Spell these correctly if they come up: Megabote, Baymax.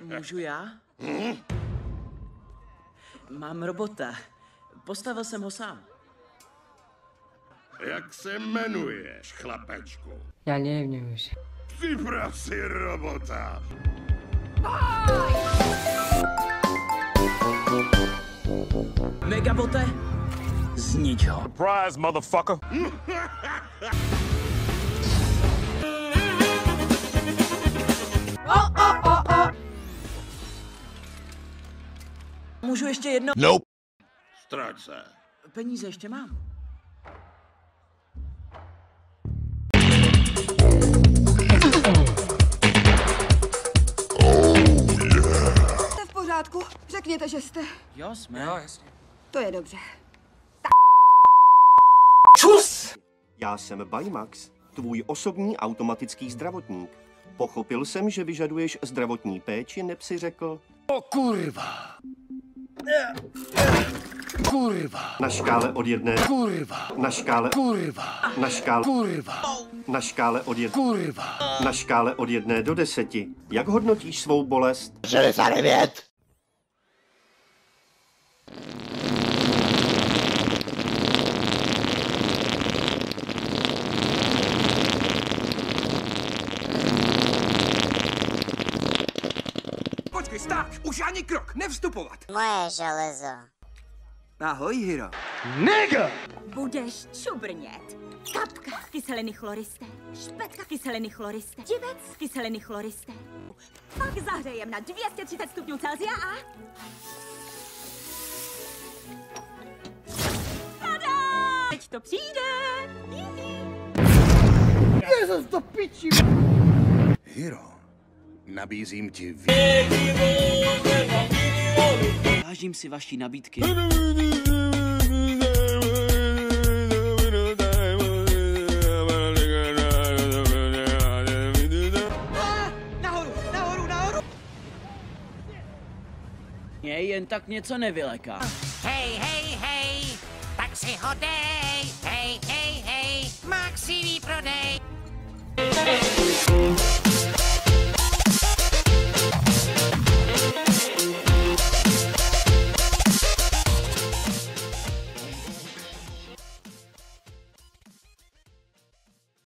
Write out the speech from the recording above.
Můžu já? Mám robota. Postavil jsem ho sám. Jak se jmenuješ, chlapečku? Já nevím už. Připrav si robota. Megabote, znič ho. Surprise, motherfucker. Můžu ještě jedno? Nope. Ztrať se. Peníze ještě mám. Jste v pořádku? Řekněte, že jste. Jo, jsme. Jo, jasně. To je dobře. Tak. Čus! Já jsem Baymax, tvůj osobní automatický zdravotník. Pochopil jsem, že vyžaduješ zdravotní péči, neb si řekl... O kurva! Kurva. Na škále od jedné. Kurva. Na škále. Kurva. Na škále. Kurva. Na škále od jedné. Kurva. Na škále od 1 do 10. Jak hodnotíš svou bolest? 69. Počkej, stát! Už ani krok! Nevstupovat! Moje železo. Ahoj, Hiro. Nega! Budeš čubrnět. Kapka kyseliny chloristé, špetka kyseliny chloristé, divec kyseliny chloristé. Pak zahřejem na 230 stupňů Celsia a... Tada! Teď to přijde! Jezus, to piči! Hiro. Nabízím ti Vážím si vaší nabídky. Nahoru, nahoru, nahoru! Mě jen tak něco nevyleká. Hej, hej, hej, tak si ho dej, hej, hej, hej, Maxi výprodej.